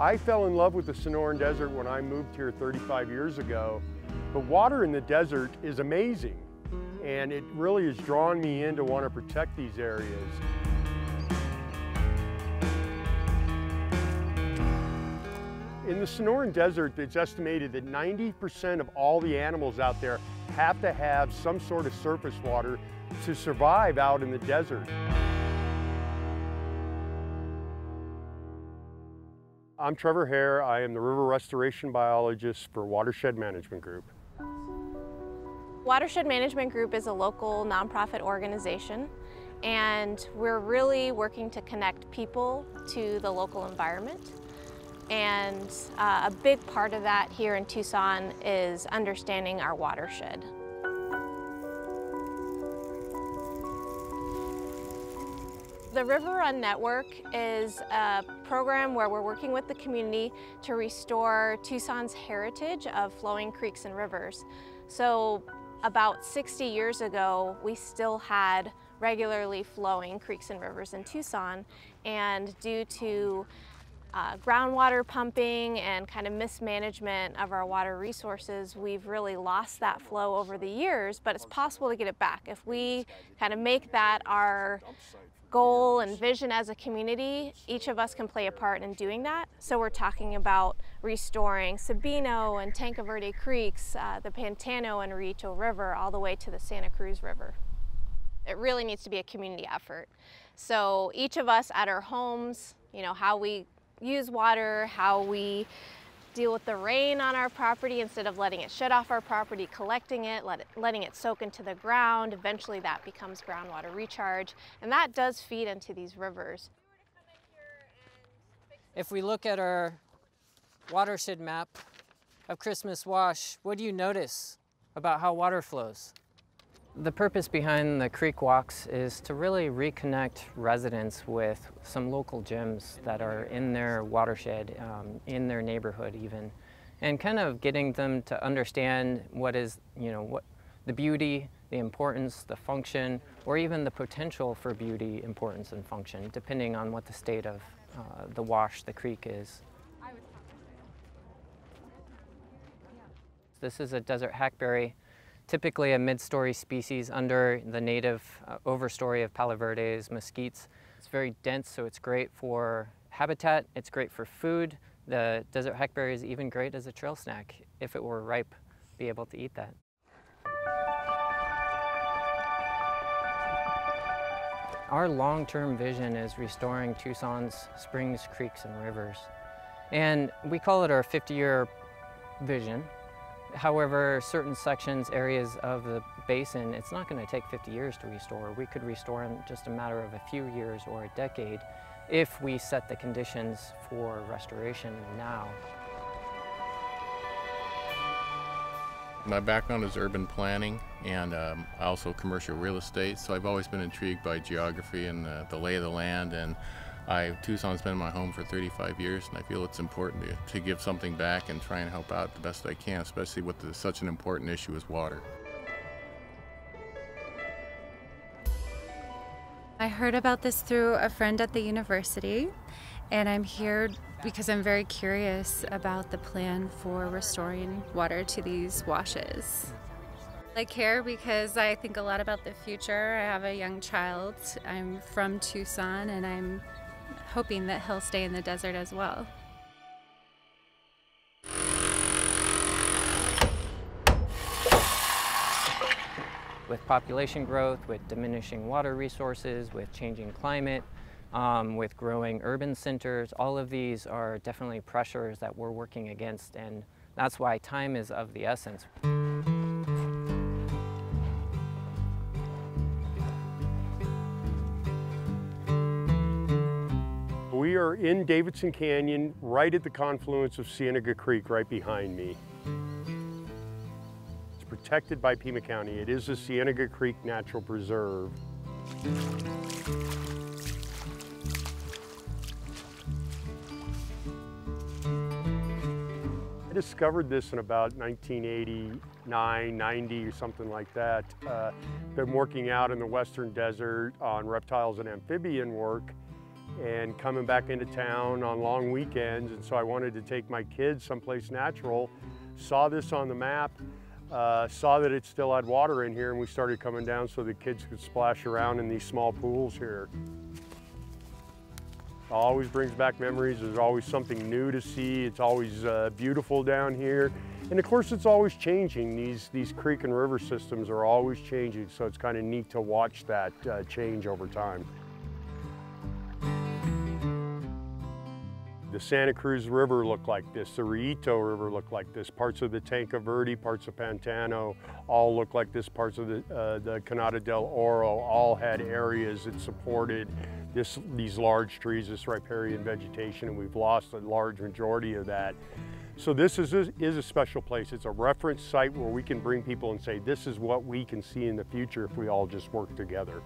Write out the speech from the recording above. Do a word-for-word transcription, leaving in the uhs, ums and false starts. I fell in love with the Sonoran Desert when I moved here thirty-five years ago. The water in the desert is amazing, and it really has drawn me in to want to protect these areas. In the Sonoran Desert, it's estimated that ninety percent of all the animals out there have to have some sort of surface water to survive out in the desert. I'm Trevor Hare. I am the river restoration biologist for Watershed Management Group. Watershed Management Group is a local nonprofit organization, and we're really working to connect people to the local environment. And uh, a big part of that here in Tucson is understanding our watershed. The River Run Network is a program where we're working with the community to restore Tucson's heritage of flowing creeks and rivers. So about sixty years ago, we still had regularly flowing creeks and rivers in Tucson, and due to Uh, groundwater pumping and kind of mismanagement of our water resources, we've really lost that flow over the years, but it's possible to get it back. If we kind of make that our goal and vision as a community, each of us can play a part in doing that. So we're talking about restoring Sabino and Tanque Verde creeks, uh, the Pantano and Rito River, all the way to the Santa Cruz River. It really needs to be a community effort. So each of us at our homes, you know, how we use water, how we deal with the rain on our property instead of letting it shed off our property, collecting it, let it, letting it soak into the ground. Eventually that becomes groundwater recharge, and that does feed into these rivers. If we look at our watershed map of Christmas Wash, what do you notice about how water flows? The purpose behind the creek walks is to really reconnect residents with some local gems that are in their watershed, um, in their neighborhood even, and kind of getting them to understand what is, you know, what the beauty, the importance, the function, or even the potential for beauty, importance, and function, depending on what the state of uh, the wash, the creek is. This is a desert hackberry. Typically a mid-story species under the native uh, overstory of Palo Verde's mesquites. It's very dense, so it's great for habitat, it's great for food. The desert hackberry is even great as a trail snack. If it were ripe, be able to eat that. Our long-term vision is restoring Tucson's springs, creeks, and rivers. And we call it our fifty-year vision. However, certain sections, areas of the basin, it's not going to take fifty years to restore. We could restore in just a matter of a few years or a decade if we set the conditions for restoration now. My background is urban planning and um, also commercial real estate, so I've always been intrigued by geography and the, the lay of the land. And I, Tucson's been my home for thirty-five years, and I feel it's important to, to give something back and try and help out the best I can, especially with the, such an important issue as water. I heard about this through a friend at the university, and I'm here because I'm very curious about the plan for restoring water to these washes. I care because I think a lot about the future. I have a young child. I'm from Tucson, and I'm hoping that he'll stay in the desert as well. With population growth, with diminishing water resources, with changing climate, um, with growing urban centers, all of these are definitely pressures that we're working against, and that's why time is of the essence. We are in Davidson Canyon, right at the confluence of Cienega Creek, right behind me. It's protected by Pima County. It is the Cienega Creek Natural Preserve. I discovered this in about nineteen eighty-nine, ninety, or something like that. Uh, been working out in the Western Desert on reptiles and amphibian work. and coming back into town on long weekends, and so I wanted to take my kids someplace natural. Saw this on the map, uh, saw that it still had water in here, and we started coming down so the kids could splash around in these small pools here. Always brings back memories. There's always something new to see. It's always uh, beautiful down here. And of course, it's always changing. These, these creek and river systems are always changing, so it's kind of neat to watch that uh, change over time. The Santa Cruz River looked like this. The Rito River looked like this. Parts of the Tanque Verde, parts of Pantano, all looked like this. Parts of the, uh, the Canada del Oro all had areas that supported this, these large trees, this riparian vegetation, and we've lost a large majority of that. So this is a, is a special place. It's a reference site where we can bring people and say, this is what we can see in the future if we all just work together.